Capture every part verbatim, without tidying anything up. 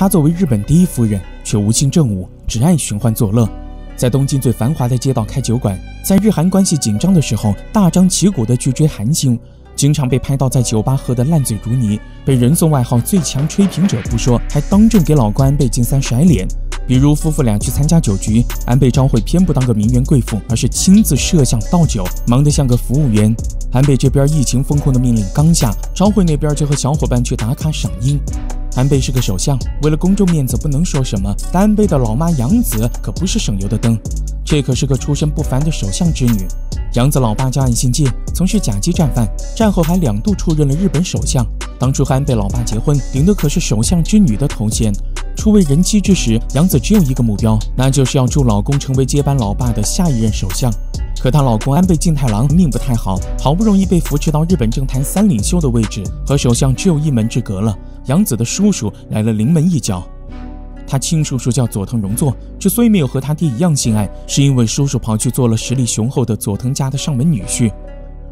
她作为日本第一夫人，却无心政务，只爱寻欢作乐，在东京最繁华的街道开酒馆，在日韩关系紧张的时候大张旗鼓地去追韩星，经常被拍到在酒吧喝得烂醉如泥，被人送外号最强吹瓶者不说，还当众给老公安倍晋三甩脸。比如夫妇俩去参加酒局，安倍昭惠偏不当个名媛贵妇，而是亲自摄像倒酒，忙得像个服务员。安倍这边疫情风控的命令刚下，昭惠那边就和小伙伴去打卡赏樱。安倍是个首相，为了公众面子不能说什么，但安倍的老妈洋子可不是省油的灯，这可是个出身不凡的首相之女。洋子老爸叫岸信介，曾是甲级战犯，战后还两度出任了日本首相。当初和安倍老爸结婚，领的可是首相之女的头衔。初为人妻之时，洋子只有一个目标，那就是要助老公成为接班老爸的下一任首相。可她老公安倍晋太郎命不太好，好不容易被扶持到日本政坛三领袖的位置，和首相只有一门之隔了。洋子的叔叔来了临门一脚。他亲叔叔叫佐藤荣作，之所以没有和他爹一样性爱，是因为叔叔跑去做了实力雄厚的佐藤家的上门女婿。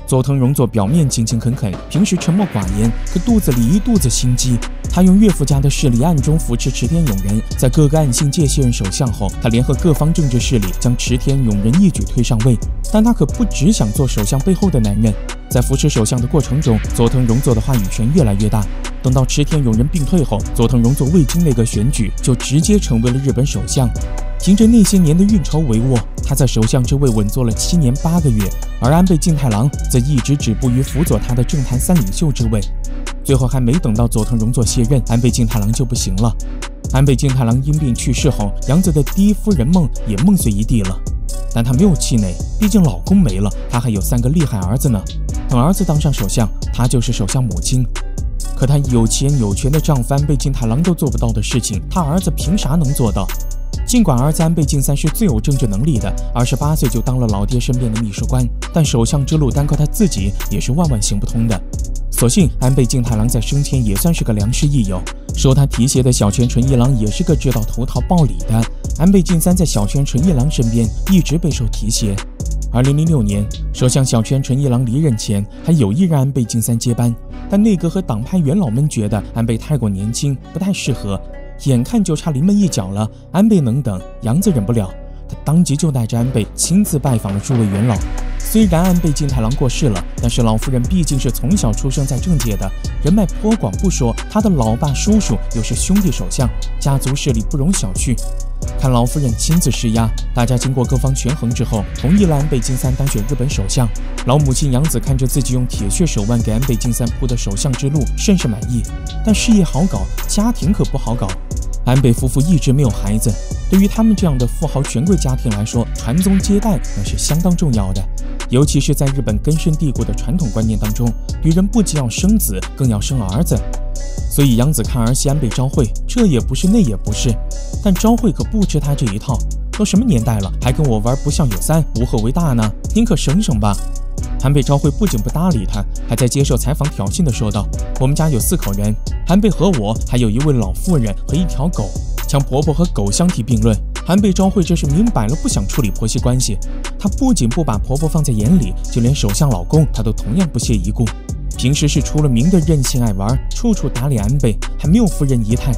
佐藤荣作表面勤勤恳恳，平时沉默寡言，可肚子里一肚子心机。他用岳父家的势力暗中扶持池田勇人，在各个岸信介卸任首相后，他联合各方政治势力将池田勇人一举推上位。但他可不只想做首相背后的男人，在扶持首相的过程中，佐藤荣作的话语权越来越大。等到池田勇人病退后，佐藤荣作未经那个选举就直接成为了日本首相。凭着那些年的运筹帷幄，他在首相之位稳坐了七年八个月，而安倍晋太郎则一直止步于辅佐他的政坛三领袖之位。最后还没等到佐藤荣作卸任，安倍晋太郎就不行了。安倍晋太郎因病去世后，洋子的第一夫人梦也梦碎一地了。但她没有气馁，毕竟老公没了，她还有三个厉害儿子呢。等儿子当上首相，她就是首相母亲。可她有钱有权的丈夫安倍晋太郎都做不到的事情，她儿子凭啥能做到？尽管儿子安倍晋三是最有政治能力的，二十八岁就当了老爹身边的秘书官，但首相之路单靠他自己也是万万行不通的。所幸安倍晋太郎在生前也算是个良师益友，收他提携的小泉纯一郎也是个知道投桃报李的。安倍晋三在小泉纯一郎身边一直备受提携。二零零六年，首相小泉纯一郎离任前，还有意让安倍晋三接班，但内阁和党派元老们觉得安倍太过年轻，不太适合。眼看就差临门一脚了，安倍能等，洋子忍不了，他当即就带着安倍亲自拜访了诸位元老。虽然安倍晋太郎过世了，但是老夫人毕竟是从小出生在政界的，人脉颇广不说，她的老爸叔叔又是兄弟首相，家族势力不容小觑。看老夫人亲自施压，大家经过各方权衡之后，同意了安倍晋三当选日本首相。老母亲洋子看着自己用铁血手腕给安倍晋三铺的首相之路，甚是满意。但事业好搞，家庭可不好搞。安倍夫妇一直没有孩子，对于他们这样的富豪权贵家庭来说，传宗接代那是相当重要的。尤其是在日本根深蒂固的传统观念当中，女人不仅要生子，更要生儿子。所以洋子看儿媳安倍昭惠，这也不是那也不是，但昭惠可不吃她这一套，都什么年代了，还跟我玩不孝有三，无后为大呢，您可省省吧。安倍昭惠不仅不搭理他，还在接受采访挑衅地说道：“我们家有四口人，安倍和我，还有一位老妇人和一条狗。”将婆婆和狗相提并论。安倍昭惠这是明摆了不想处理婆媳关系，她不仅不把婆婆放在眼里，就连首相老公她都同样不屑一顾。平时是出了名的任性爱玩，处处打脸安倍，还没有夫人仪态。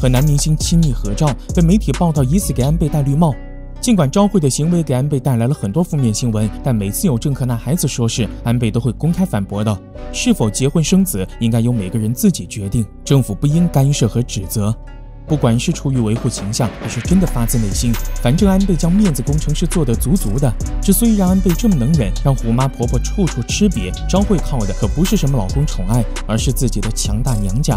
和男明星亲密合照被媒体报道，疑似给安倍戴绿帽。尽管昭惠的行为给安倍带来了很多负面新闻，但每次有政客拿孩子说事，安倍都会公开反驳道：是否结婚生子应该由每个人自己决定，政府不应干涉和指责。不管是出于维护形象，还是真的发自内心，反正安倍将面子工程是做得足足的。之所以让安倍这么能忍，让虎妈婆婆处处吃瘪，昭惠靠的可不是什么老公宠爱，而是自己的强大娘家。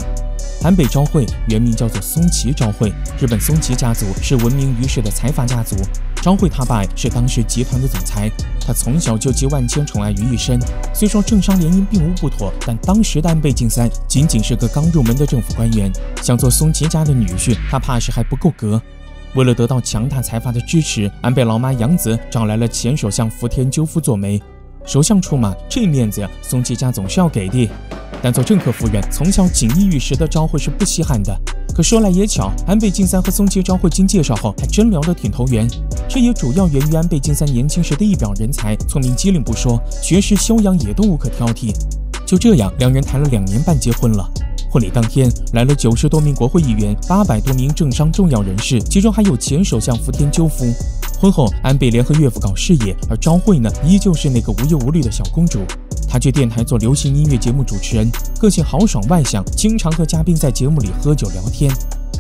安倍昭惠原名叫做松崎昭惠，日本松崎家族是闻名于世的财阀家族。昭惠他爸是当时集团的总裁，他从小就集万千宠爱于一身。虽说政商联姻并无不妥，但当时的安倍晋三仅仅是个刚入门的政府官员，想做松崎家的女婿，他怕是还不够格。为了得到强大财阀的支持，安倍老妈洋子找来了前首相福田赳夫做媒。首相出马，这面子呀，松崎家总是要给的。但做政客夫人，从小锦衣玉食的昭惠是不稀罕的。可说来也巧，安倍晋三和松崎昭惠经介绍后，还真聊得挺投缘。这也主要源于安倍晋三年轻时的一表人才，聪明机灵不说，学识修养也都无可挑剔。就这样，两人谈了两年半，结婚了。婚礼当天来了九十多名国会议员、八百多名政商重要人士，其中还有前首相福田赳夫。婚后，安倍联合岳父搞事业，而昭惠呢，依旧是那个无忧无虑的小公主。她去电台做流行音乐节目主持人，个性豪爽外向，经常和嘉宾在节目里喝酒聊天。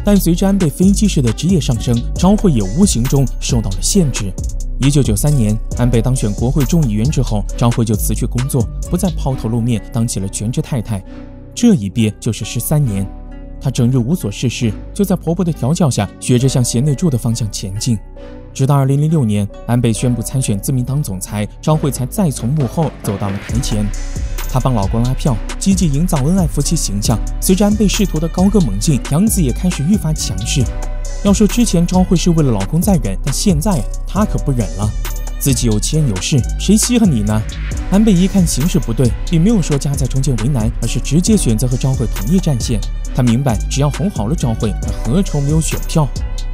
但随着安倍飞机式的职业上升，昭惠也无形中受到了限制。一九九三年，安倍当选国会众议员之后，昭惠就辞去工作，不再抛头露面，当起了全职太太。这一憋就是十三年，她整日无所事事，就在婆婆的调教下，学着向贤内助的方向前进。直到二零零六年，安倍宣布参选自民党总裁，昭惠才再从幕后走到了台前。她帮老公拉票，积极营造恩爱夫妻形象。随着安倍仕途的高歌猛进，杨子也开始愈发强势。要说之前昭惠是为了老公在忍，但现在她可不忍了。自己有钱有势，谁稀罕你呢？安倍一看形势不对，并没有说夹在中间为难，而是直接选择和昭惠同一战线。他明白，只要哄好了昭惠，何愁没有选票？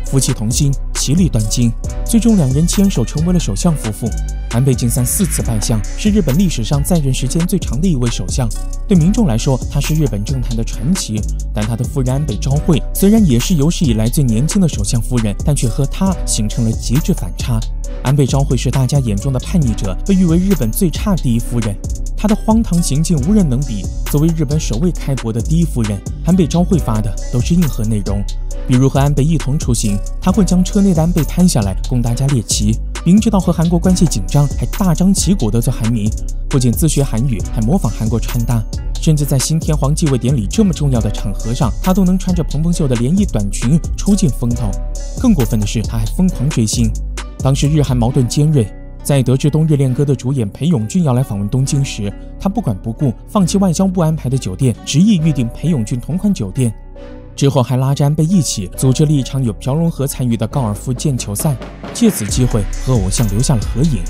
夫妻同心，其利断金。最终两人牵手成为了首相夫妇。安倍晋三四次拜相，是日本历史上在任时间最长的一位首相。对民众来说，他是日本政坛的传奇。但他的夫人安倍昭惠虽然也是有史以来最年轻的首相夫人，但却和他形成了极致反差。安倍昭惠是大家眼中的叛逆者，被誉为日本最差第一夫人。她的荒唐行径无人能比。作为日本首位开国的第一夫人，安倍昭惠发的都是硬核内容，比如和安倍一同出行，她会将车内的安倍摊下来供大家猎奇。明知道和韩国关系紧张，还大张旗鼓地做韩迷，不仅自学韩语，还模仿韩国穿搭，甚至在新天皇继位典礼这么重要的场合上，她都能穿着蓬蓬袖的连衣短裙出尽风头。更过分的是，她还疯狂追星。当时日韩矛盾尖锐，在得知《冬日恋歌》的主演裴勇俊要来访问东京时，她不管不顾，放弃外交部安排的酒店，执意预订裴勇俊同款酒店。之后还拉着安倍一起组织了一场有朴龙河参与的高尔夫毽球赛，借此机会和偶像留下了合影。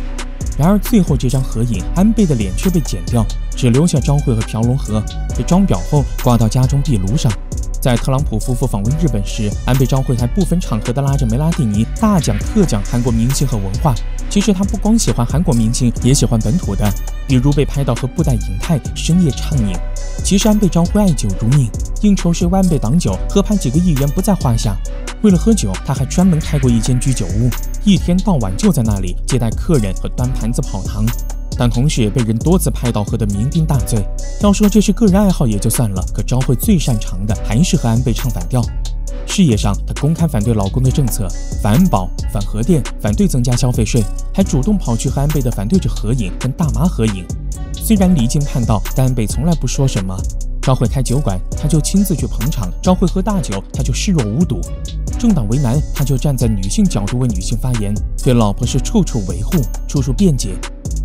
然而最后这张合影，安倍的脸却被剪掉，只留下昭惠和朴龙河，被装裱后挂到家中壁炉上。在特朗普夫妇访问日本时，安倍昭惠还不分场合地拉着梅拉蒂尼大讲特讲韩国明星和文化。其实她不光喜欢韩国明星，也喜欢本土的，比如被拍到和布袋寅泰深夜畅饮。其实安倍昭惠爱酒如命，应酬时为安倍挡酒，喝盘几个议员不在话下。为了喝酒，她还专门开过一间居酒屋，一天到晚就在那里接待客人和端盘子跑堂。但同时也被人多次拍到喝得酩酊大醉。要说这是个人爱好也就算了，可昭惠最擅长的还是和安倍唱反调。事业上，她公开反对老公的政策，反安保、反核电、反对增加消费税，还主动跑去和安倍的反对者合影，跟大麻合影。虽然离经叛道，但安倍从来不说什么。昭惠开酒馆，她就亲自去捧场；昭惠喝大酒，她就视若无睹；政党为难，她就站在女性角度为女性发言；对老婆是处处维护，处处辩解。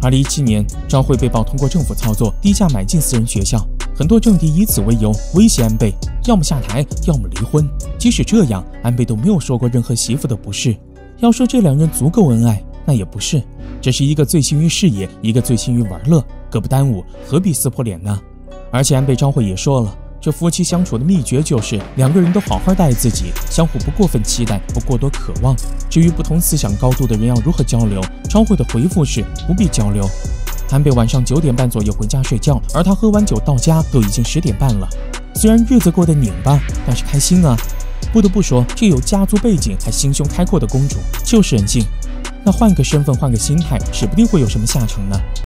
二零一七年，昭惠被曝通过政府操作，低价买进私人学校，很多政敌以此为由威胁安倍，要么下台，要么离婚。即使这样，安倍都没有说过任何媳妇的不是。要说这两人足够恩爱，那也不是，只是一个醉心于事业，一个醉心于玩乐，各不耽误，何必撕破脸呢？而且安倍昭惠也说了，这夫妻相处的秘诀就是两个人都好好待自己，相互不过分期待，不过多渴望。至于不同思想高度的人要如何交流，昭惠的回复是不必交流。安倍晚上九点半左右回家睡觉，而他喝完酒到家都已经十点半了。虽然日子过得拧巴，但是开心啊。不得不说，这有家族背景还心胸开阔的公主就是任性，那换个身份换个心态，指不定会有什么下场呢。